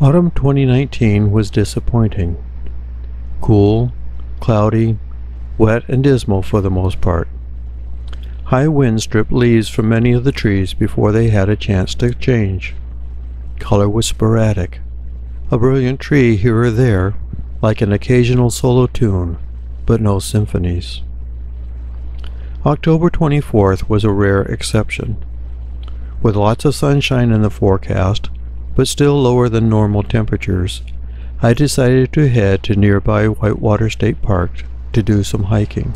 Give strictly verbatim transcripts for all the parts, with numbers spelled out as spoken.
Autumn twenty nineteen was disappointing. Cool, cloudy, wet and dismal for the most part. High winds stripped leaves from many of the trees before they had a chance to change. Color was sporadic. A brilliant tree here or there, like an occasional solo tune, but no symphonies. October twenty-fourth was a rare exception. With lots of sunshine in the forecast, but still lower than normal temperatures, I decided to head to nearby Whitewater State Park to do some hiking.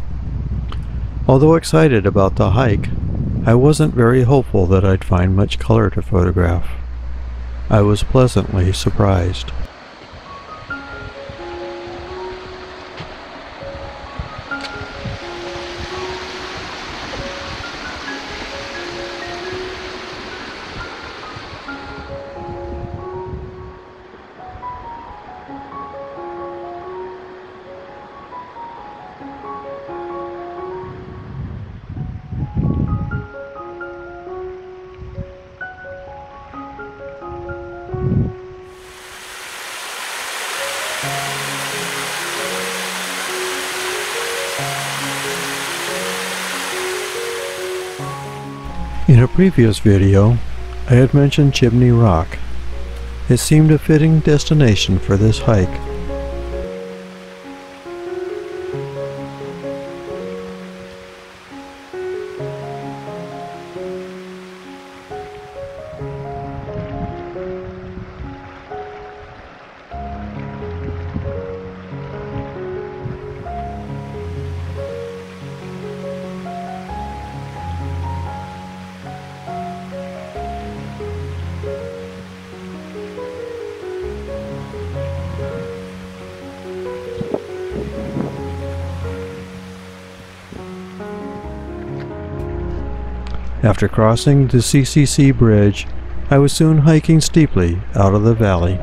Although excited about the hike, I wasn't very hopeful that I'd find much color to photograph. I was pleasantly surprised. In a previous video, I had mentioned Chimney Rock. It seemed a fitting destination for this hike. After crossing the C C C bridge, I was soon hiking steeply out of the valley.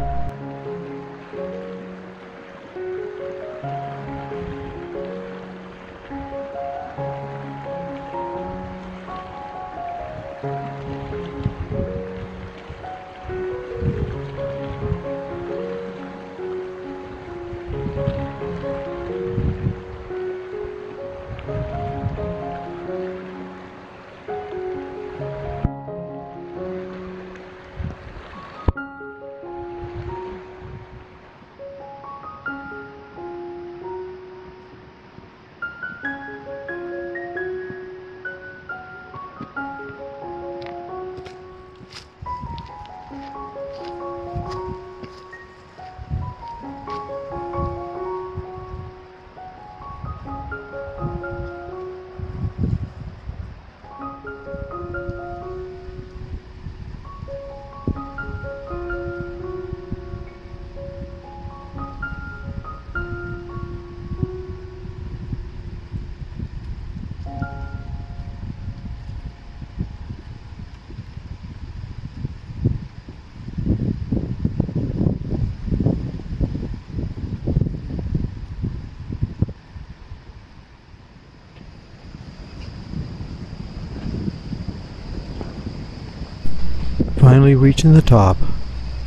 Finally reaching the top,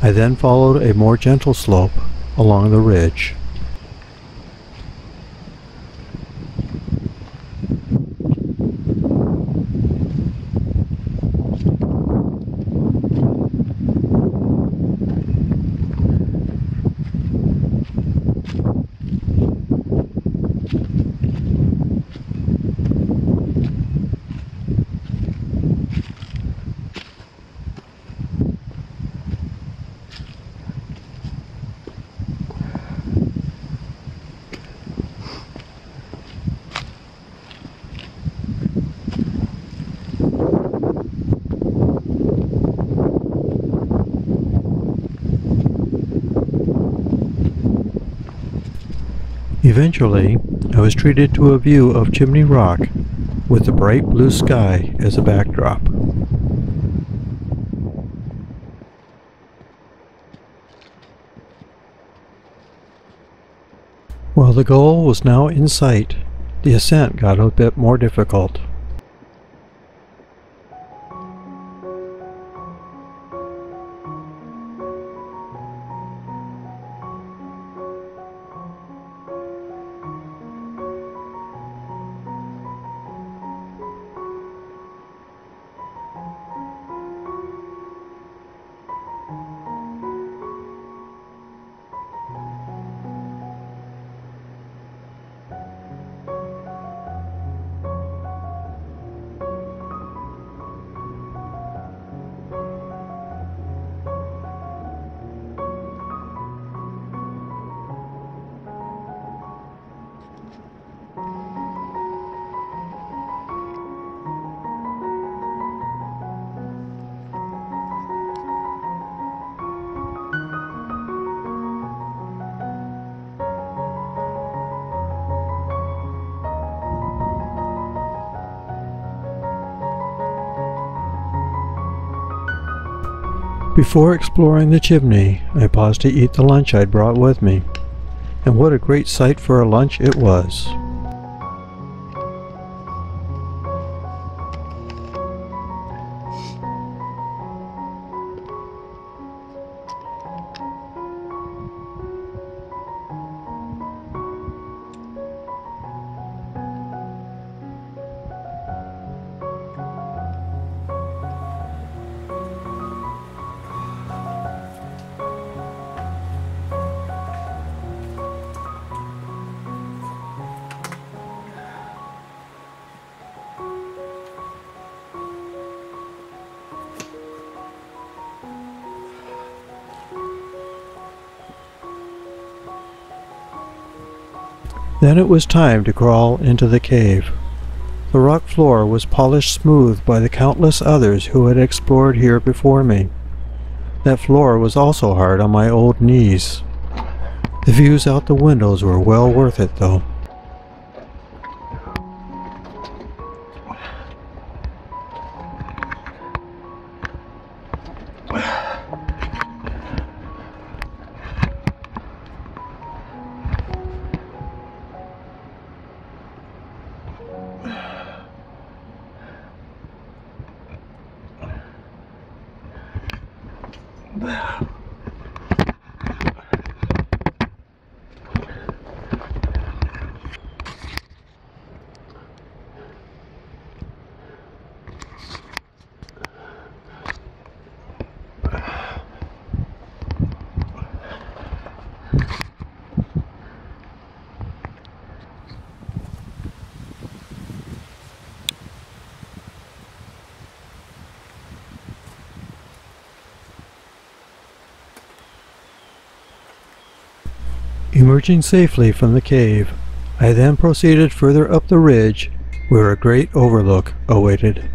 I then followed a more gentle slope along the ridge. Eventually, I was treated to a view of Chimney Rock with the bright blue sky as a backdrop. While the goal was now in sight, the ascent got a bit more difficult. Before exploring the chimney, I paused to eat the lunch I'd brought with me. And what a great sight for a lunch it was. Then it was time to crawl into the cave. The rock floor was polished smooth by the countless others who had explored here before me. That floor was also hard on my old knees. The views out the windows were well worth it, though. Emerging safely from the cave, I then proceeded further up the ridge where a great overlook awaited.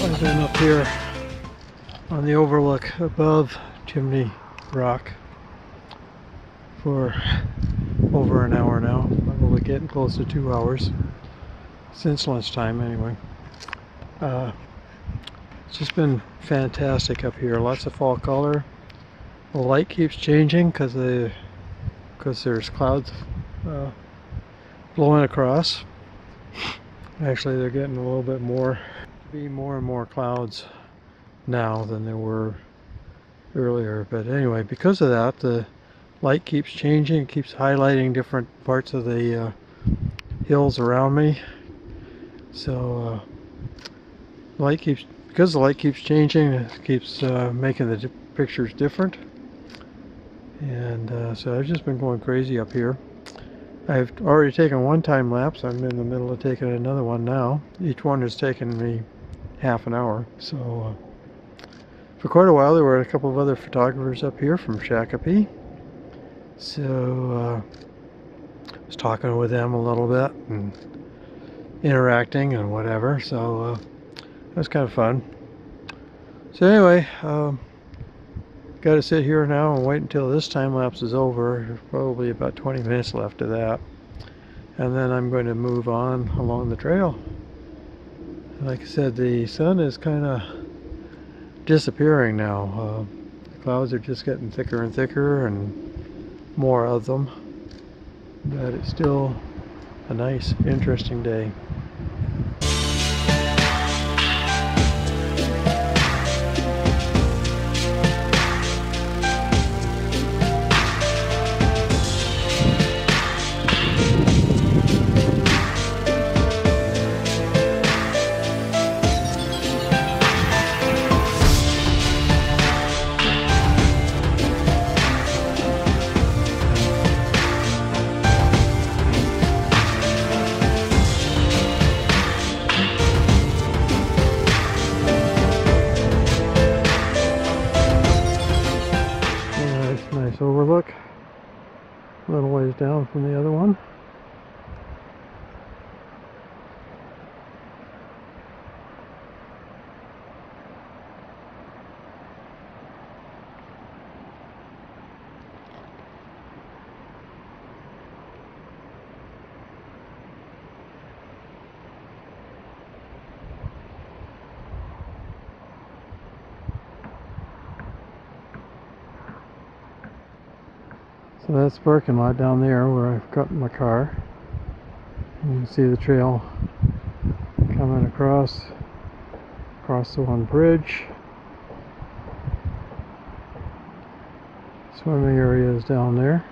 I've been up here on the overlook above Chimney Rock for over an hour now, probably getting close to two hours, since lunchtime anyway. Uh, it's just been fantastic up here, lots of fall color. The light keeps changing because the, because there's clouds uh, blowing across. Actually, they're getting a little bit more be more and more clouds now than there were earlier, but anyway, because of that, the light keeps changing, keeps highlighting different parts of the uh, hills around me. So uh, light keeps because the light keeps changing, it keeps uh, making the pictures different, and uh, so I've just been going crazy up here. I've already taken one time lapse. I'm in the middle of taking another one now. Each one has taken me half an hour. So uh, for quite a while there were a couple of other photographers up here from Shakopee. So uh, I was talking with them a little bit and interacting and whatever. So uh, that was kind of fun. So anyway, um, got to sit here now and wait until this time lapse is over. There's probably about twenty minutes left of that. And then I'm going to move on along the trail. Like I said, the sun is kind of disappearing now. Uh, the clouds are just getting thicker and thicker, and more of them, but it's still a nice, interesting day. Overlook a little ways down from the other one. So that's the parking lot down there where I've got my car. You can see the trail coming across, across the one bridge. Swimming areas down there.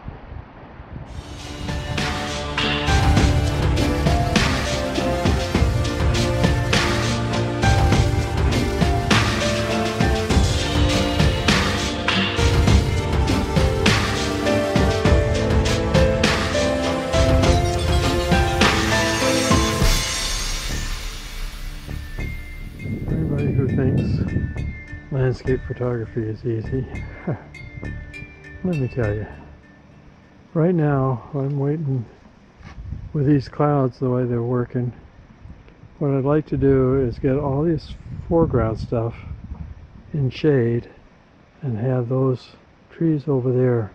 Landscape photography is easy. Let me tell you, right now I'm waiting with these clouds the way they're working. What I'd like to do is get all this foreground stuff in shade and have those trees over there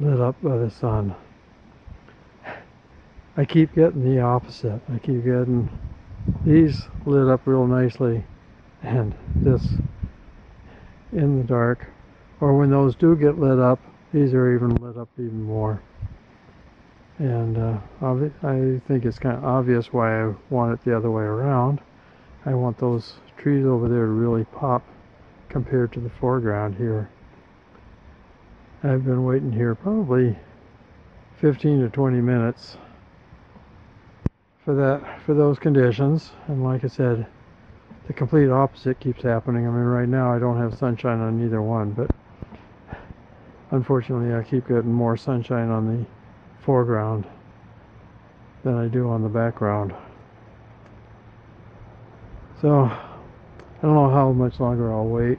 lit up by the sun. I keep getting the opposite. I keep getting these lit up real nicely and this in the dark, or when those do get lit up, these are even lit up even more. And uh, I think it's kind of obvious why I want it the other way around. I want those trees over there to really pop compared to the foreground here. I've been waiting here probably fifteen to twenty minutes for that, for those conditions, and like I said, the complete opposite keeps happening. I mean, right now I don't have sunshine on either one, but unfortunately I keep getting more sunshine on the foreground than I do on the background. So I don't know how much longer I'll wait,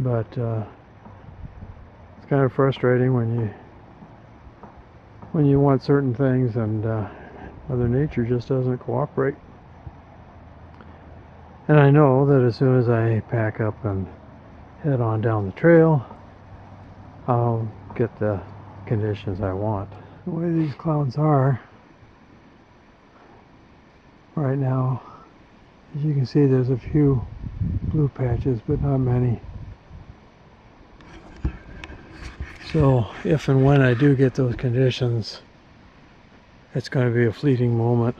but uh, it's kind of frustrating when you when you want certain things and uh, Mother Nature just doesn't cooperate. And I know that as soon as I pack up and head on down the trail, I'll get the conditions I want. The way these clouds are right now, as you can see, there's a few blue patches, but not many. So if and when I do get those conditions, it's going to be a fleeting moment.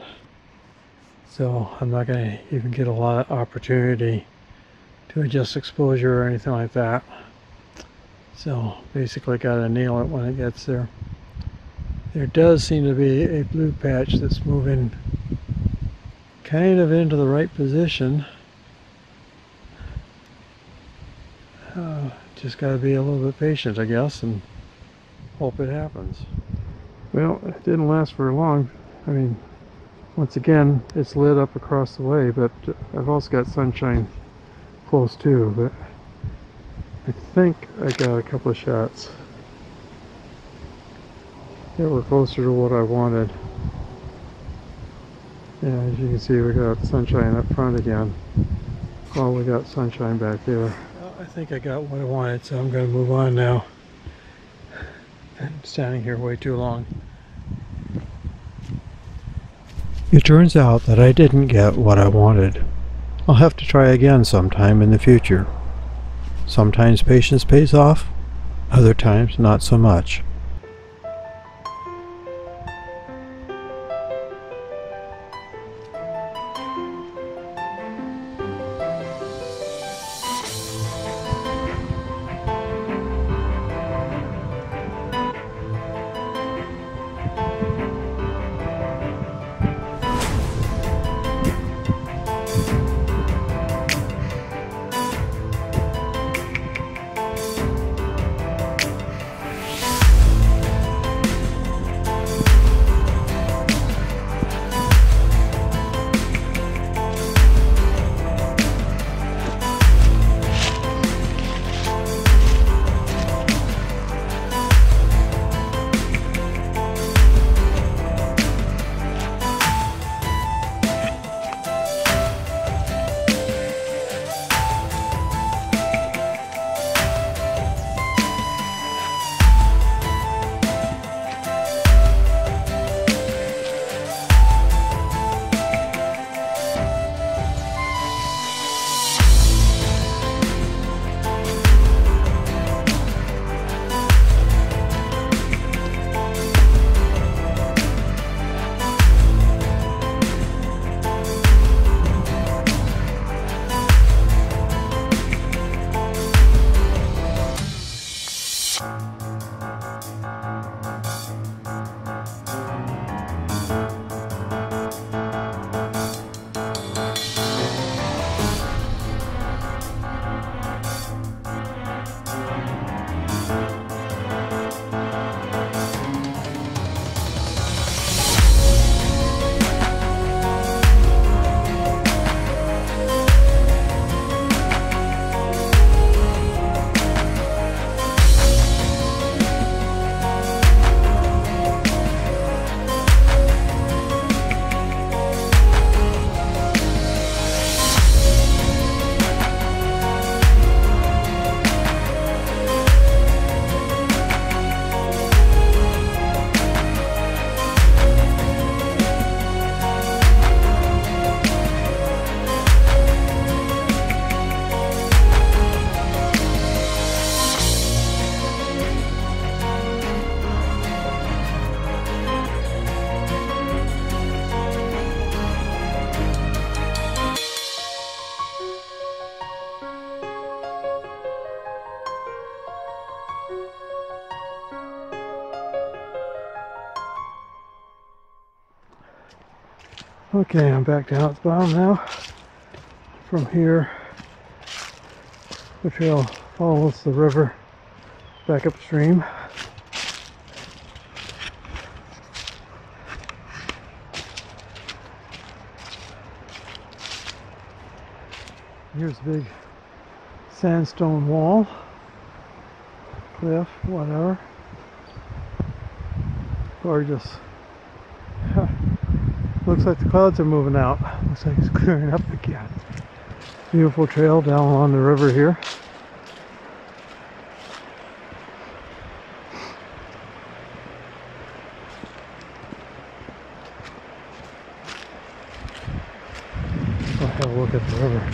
So I'm not going to even get a lot of opportunity to adjust exposure or anything like that. So basically got to nail it when it gets there. There does seem to be a blue patch that's moving kind of into the right position. Uh, just got to be a little bit patient, I guess, and hope it happens. Well, it didn't last very long. I mean, once again, it's lit up across the way, but I've also got sunshine close too, but I think I got a couple of shots that were closer to what I wanted. Yeah, as you can see, we got sunshine up front again. Well, we got sunshine back there. Well, I think I got what I wanted, so I'm going to move on now. I'm standing here way too long. It turns out that I didn't get what I wanted. I'll have to try again sometime in the future. Sometimes patience pays off, Other times, not so much. Okay, I'm back down at the bottom now. From here, the trail follows the river back upstream. Here's a big sandstone wall, cliff, whatever. Gorgeous. Looks like the clouds are moving out. Looks like it's clearing up again. Beautiful trail down along the river here. I'll have a look at the river.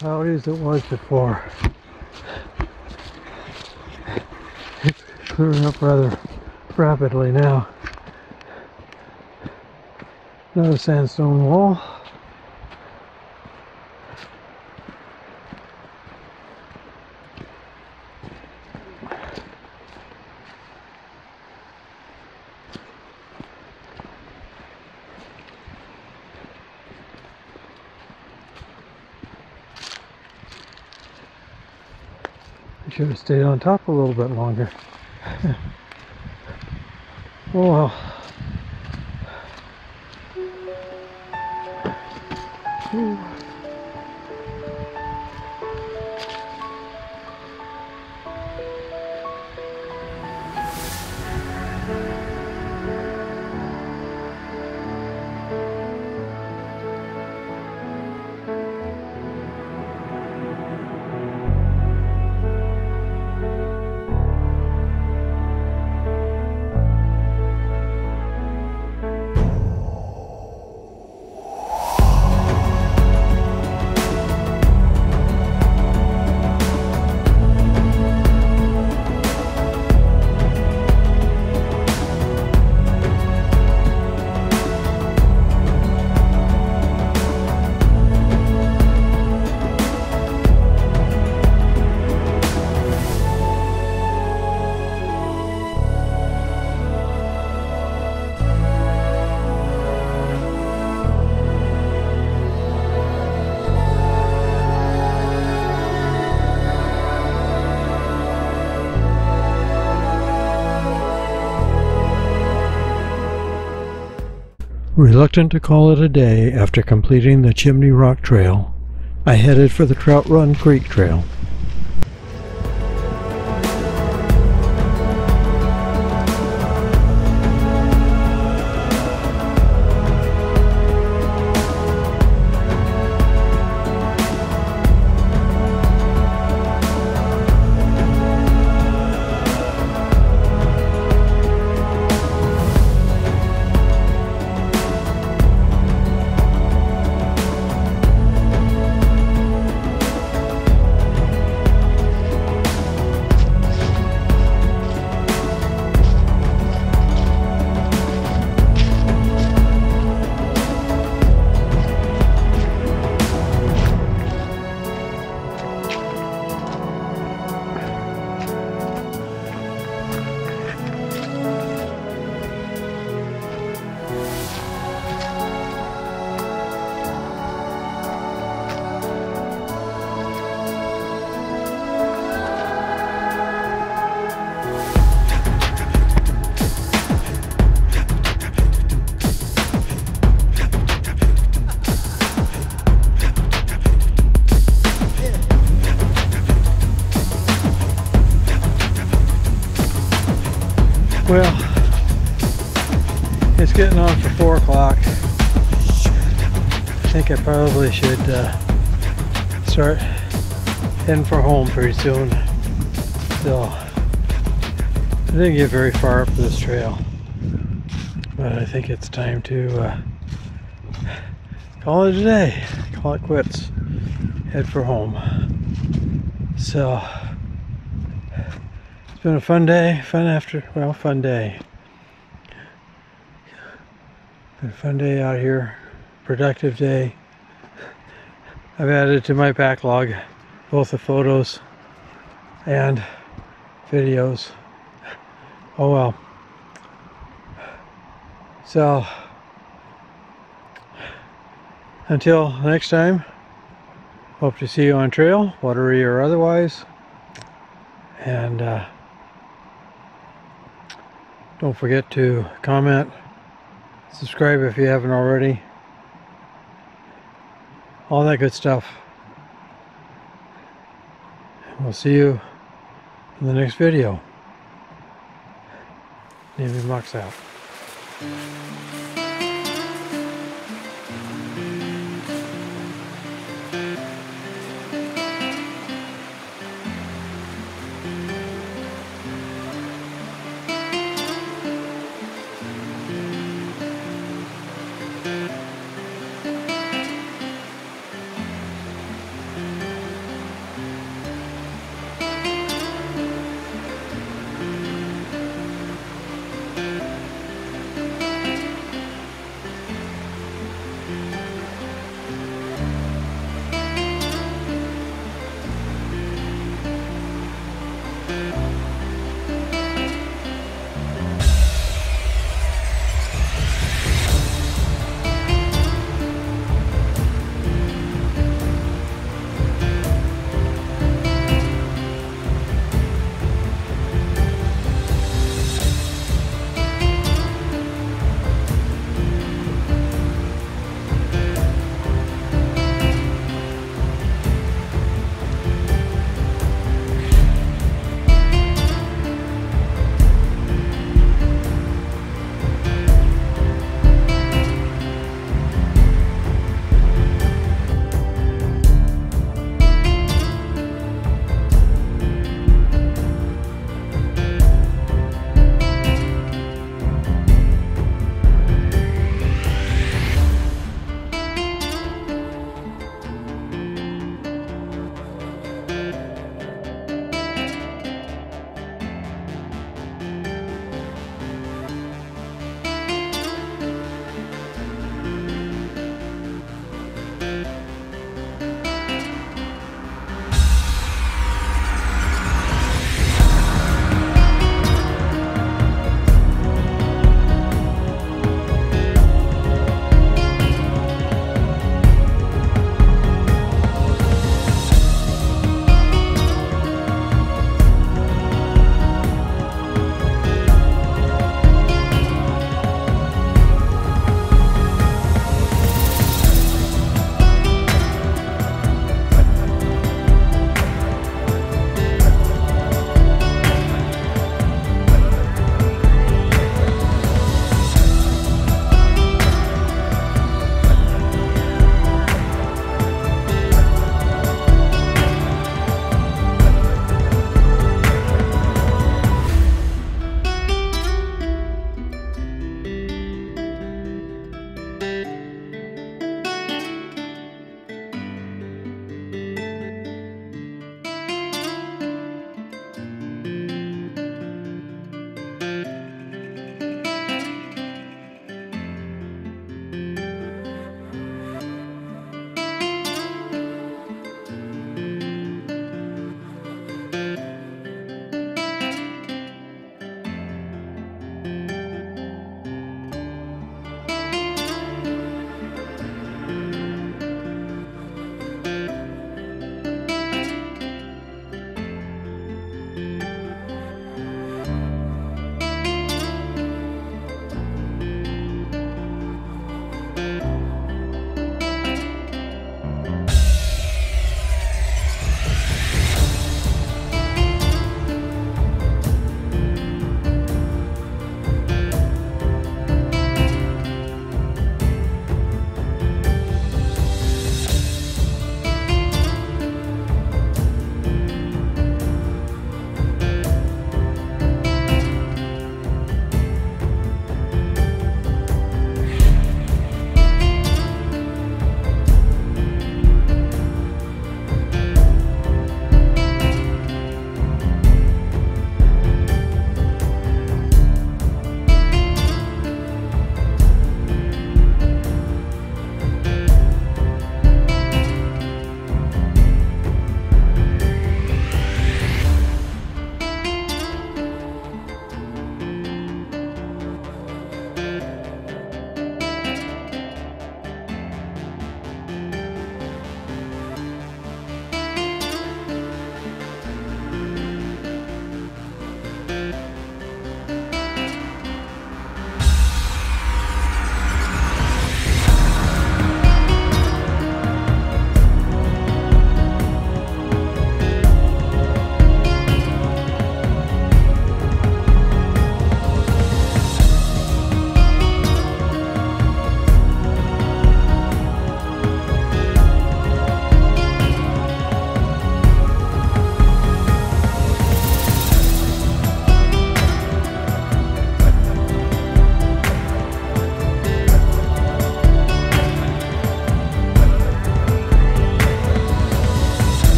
How it is it was before. It's clearing up rather rapidly now. Another sandstone wall. Should have stayed on top a little bit longer. Oh well. Whew. Reluctant to call it a day after completing the Chimney Rock Trail, I headed for the Trout Run Creek Trail. Well, it's getting on for four o'clock. I think I probably should uh, start heading for home pretty soon. So, I didn't get very far up this trail, but I think it's time to uh, call it a day, call it quits, head for home. So. It's been a fun day, fun after, well, fun day. Been a fun day out here, productive day. I've added to my backlog both the photos and videos. Oh well. So, until next time, hope to see you on trail, watery or otherwise. And, uh, don't forget to comment, subscribe if you haven't already, all that good stuff. We'll see you in the next video. Nibi Mocs out.